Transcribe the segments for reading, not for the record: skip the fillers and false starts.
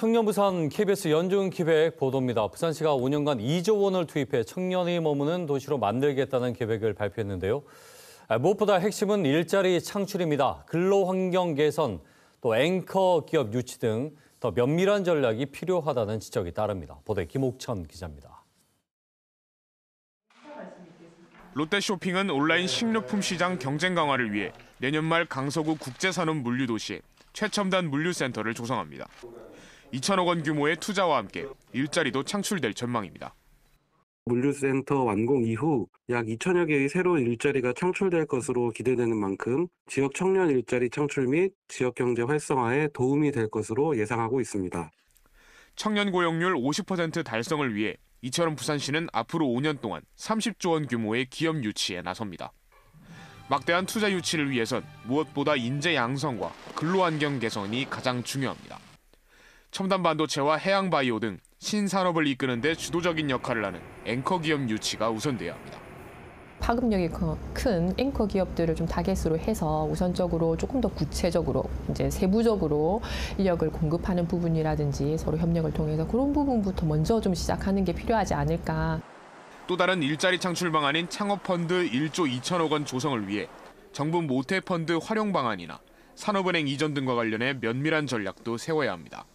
청년부산 KBS 연중기획 보도입니다. 부산시가 5년간 2조 원을 투입해 청년이 머무는 도시로 만들겠다는 계획을 발표했는데요. 무엇보다 핵심은 일자리 창출입니다. 근로환경 개선, 또 앵커 기업 유치 등 더 면밀한 전략이 필요하다는 지적이 따릅니다. 보도에 김옥천 기자입니다. 롯데쇼핑은 온라인 식료품 시장 경쟁 강화를 위해 내년 말 강서구 국제산업물류도시 최첨단 물류센터를 조성합니다. 2천억 원 규모의 투자와 함께 일자리도 창출될 전망입니다. 물류센터 완공 이후 약 2천여 개의 새로운 일자리가 창출될 것으로 기대되는 만큼 지역 청년 일자리 창출 및 지역 경제 활성화에 도움이 될 것으로 예상하고 있습니다. 청년 고용률 50% 달성을 위해 이처럼 부산시는 앞으로 5년 동안 30조 원 규모의 기업 유치에 나섭니다. 막대한 투자 유치를 위해선 무엇보다 인재 양성과 근로환경 개선이 가장 중요합니다. 첨단 반도체와 해양 바이오 등 신산업을 이끄는 데 주도적인 역할을 하는 앵커 기업 유치가 우선돼야 합니다. 파급력이 큰 앵커 기업들을 좀 타겟으로 해서 우선적으로 조금 더 구체적으로 이제 세부적으로 인력을 공급하는 부분이라든지 서로 협력을 통해서 그런 부분부터 먼저 좀 시작하는 게 필요하지 않을까. 또 다른 일자리 창출 방안인 창업 펀드 1조 2천억 원 조성을 위해 정부 모태 펀드 활용 방안이나 산업은행 이전 등과 관련해 면밀한 전략도 세워야 합니다.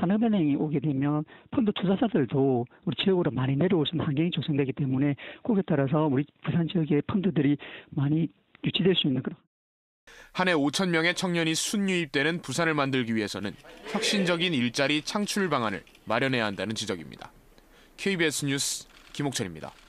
산업은행이 오게 되면 펀드 투자자들도 우리 지역으로 많이 내려올 수 있는 환경이 조성되기 때문에 거기에 따라서 우리 부산 지역의 펀드들이 많이 유치될 수 있는 그런. 한 해 5천 명의 청년이 순유입되는 부산을 만들기 위해서는 혁신적인 일자리 창출 방안을 마련해야 한다는 지적입니다. KBS 뉴스 김옥천입니다.